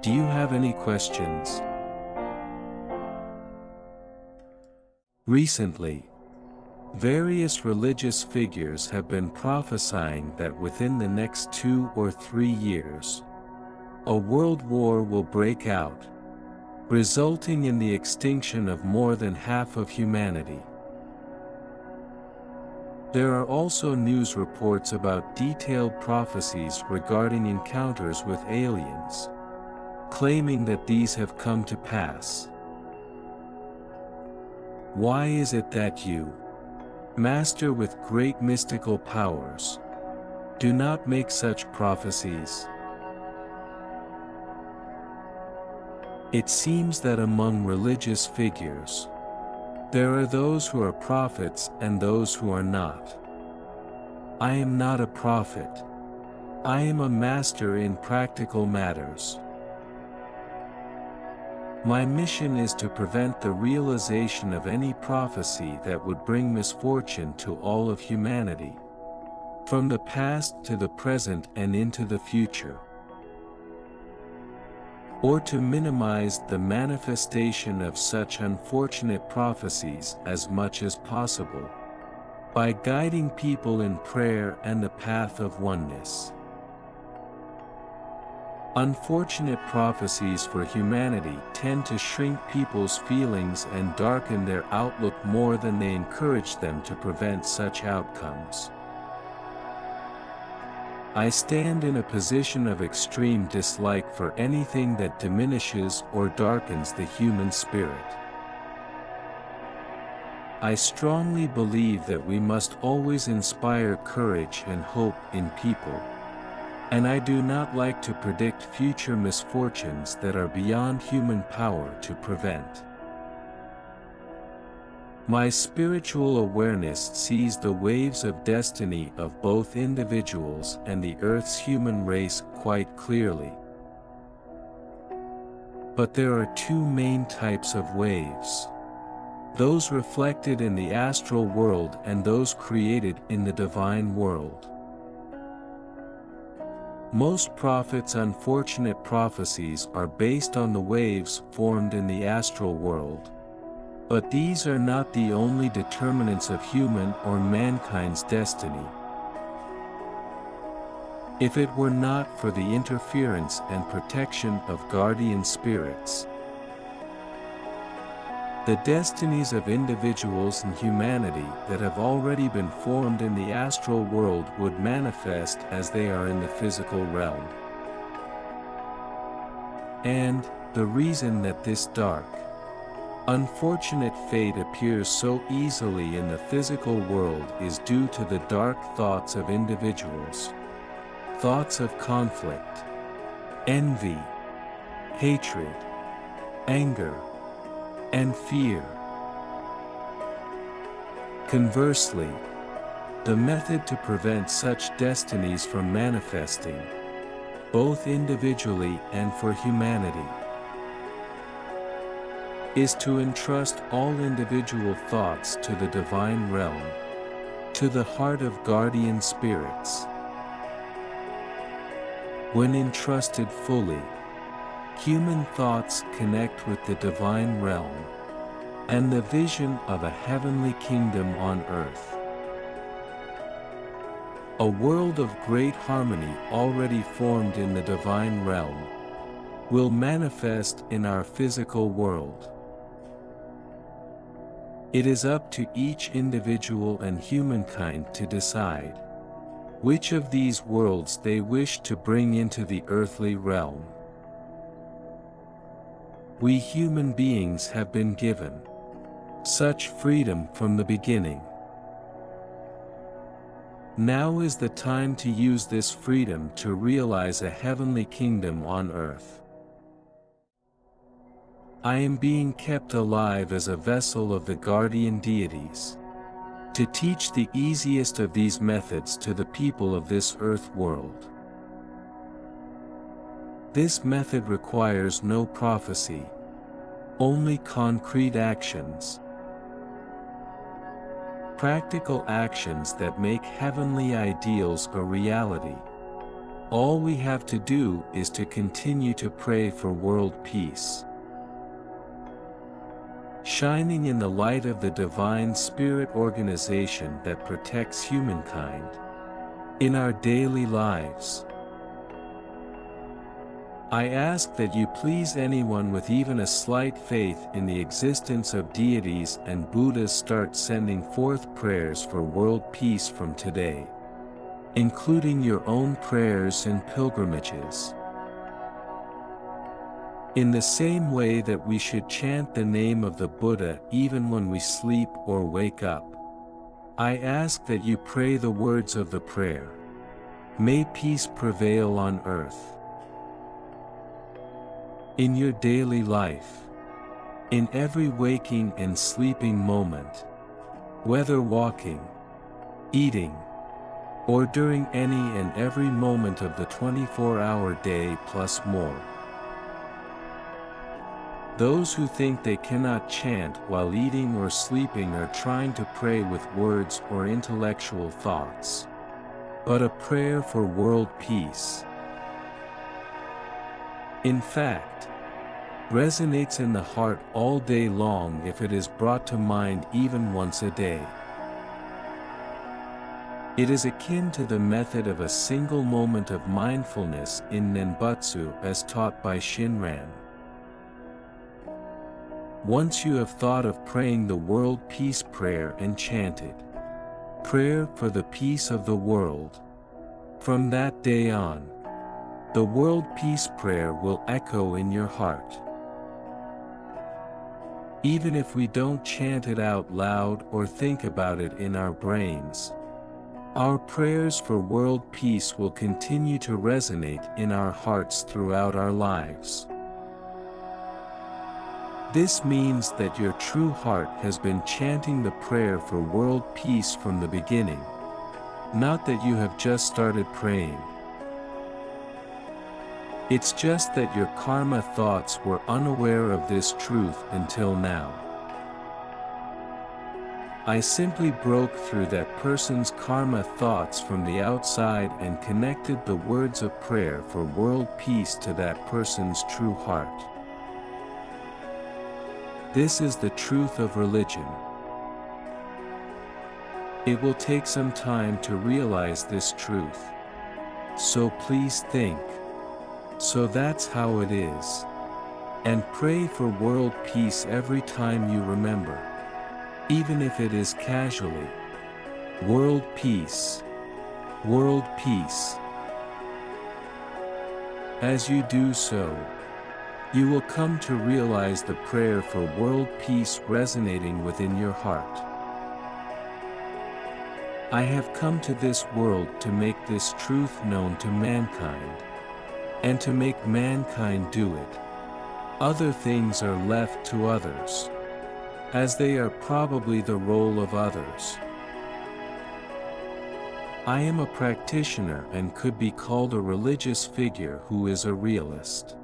Do you have any questions? Recently, various religious figures have been prophesying that within the next 2 or 3 years, a world war will break out, resulting in the extinction of more than half of humanity. There are also news reports about detailed prophecies regarding encounters with aliens, claiming that these have come to pass. Why is it that you, Master with great mystical powers, do not make such prophecies? It seems that among religious figures, there are those who are prophets and those who are not. I am not a prophet. I am a master in practical matters. My mission is to prevent the realization of any prophecy that would bring misfortune to all of humanity, from the past to the present and into the future, or to minimize the manifestation of such unfortunate prophecies as much as possible, by guiding people in prayer and the path of oneness. Unfortunate prophecies for humanity tend to shrink people's feelings and darken their outlook more than they encourage them to prevent such outcomes. I stand in a position of extreme dislike for anything that diminishes or darkens the human spirit. I strongly believe that we must always inspire courage and hope in people, and I do not like to predict future misfortunes that are beyond human power to prevent. My spiritual awareness sees the waves of destiny of both individuals and the Earth's human race quite clearly. But there are two main types of waves: those reflected in the astral world and those created in the divine world. Most prophets' unfortunate prophecies are based on the waves formed in the astral world, but these are not the only determinants of human or mankind's destiny. If it were not for the interference and protection of guardian spirits, the destinies of individuals and humanity that have already been formed in the astral world would manifest as they are in the physical realm. And the reason that this dark, unfortunate fate appears so easily in the physical world is due to the dark thoughts of individuals, thoughts of conflict, envy, hatred, anger, and fear. Conversely, the method to prevent such destinies from manifesting, both individually and for humanity, is to entrust all individual thoughts to the divine realm, to the heart of guardian spirits. When entrusted fully, human thoughts connect with the divine realm, and the vision of a heavenly kingdom on earth. A world of great harmony already formed in the divine realm will manifest in our physical world. It is up to each individual and humankind to decide which of these worlds they wish to bring into the earthly realm. We human beings have been given such freedom from the beginning. Now is the time to use this freedom to realize a heavenly kingdom on earth. I am being kept alive as a vessel of the guardian deities, to teach the easiest of these methods to the people of this earth world. This method requires no prophecy, only concrete actions. Practical actions that make heavenly ideals a reality, All we have to do is to continue to pray for world peace. Shining in the light of the Divine Spirit organization that protects humankind in our daily lives. I ask that you please anyone with even a slight faith in the existence of deities and Buddhas start sending forth prayers for world peace from today, including your own prayers and pilgrimages. In the same way that we should chant the name of the Buddha even when we sleep or wake up, I ask that you pray the words of the prayer. May peace prevail on earth. In your daily life, in every waking and sleeping moment, whether walking, eating, or during any and every moment of the 24-hour day plus more. Those who think they cannot chant while eating or sleeping are trying to pray with words or intellectual thoughts, but a prayer for world peace, in fact, resonates in the heart all day long if it is brought to mind even once a day. It is akin to the method of a single moment of mindfulness in Ninbutsu as taught by Shinran. Once you have thought of praying the world peace prayer and chanted, "Prayer for the peace of the world," from that day on, the world peace prayer will echo in your heart. Even if we don't chant it out loud or think about it in our brains, our prayers for world peace will continue to resonate in our hearts throughout our lives. This means that your true heart has been chanting the prayer for world peace from the beginning, not that you have just started praying. It's just that your karma thoughts were unaware of this truth until now. I simply broke through that person's karma thoughts from the outside and connected the words of prayer for world peace to that person's true heart. This is the truth of religion. It will take some time to realize this truth. So please think. So that's how it is. And pray for world peace every time you remember. Even if it is casually. World peace. World peace. As you do so, you will come to realize the prayer for world peace resonating within your heart. I have come to this world to make this truth known to mankind, and to make mankind do it. Other things are left to others, as they are probably the role of others. I am a practitioner and could be called a religious figure who is a realist.